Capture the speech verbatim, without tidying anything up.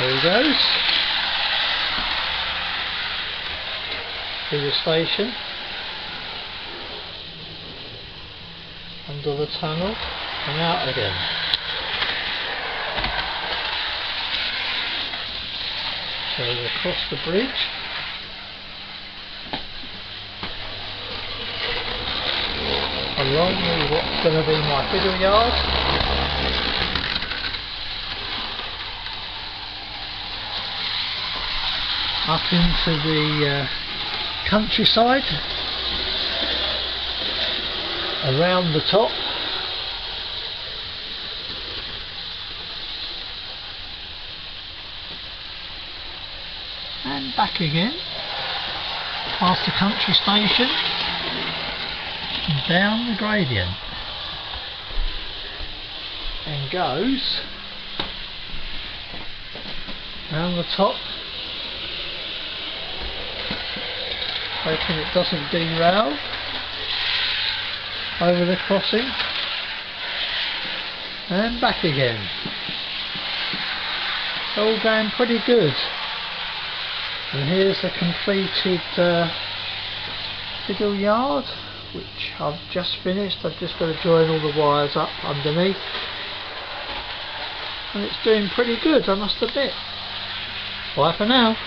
There he goes. Through the station. Under the tunnel and out again. So we cross the bridge. Along with what's going to be my fiddle yard. Up into the uh, countryside. Around the top. And back again. Past the country station. Down the gradient and goes round the top, hoping it doesn't derail over the crossing and back again. It's all going pretty good. And here's the completed uh, fiddle yard, which I've just finished. I've just got to join all the wires up underneath, and it's doing pretty good, I must admit. Bye for now.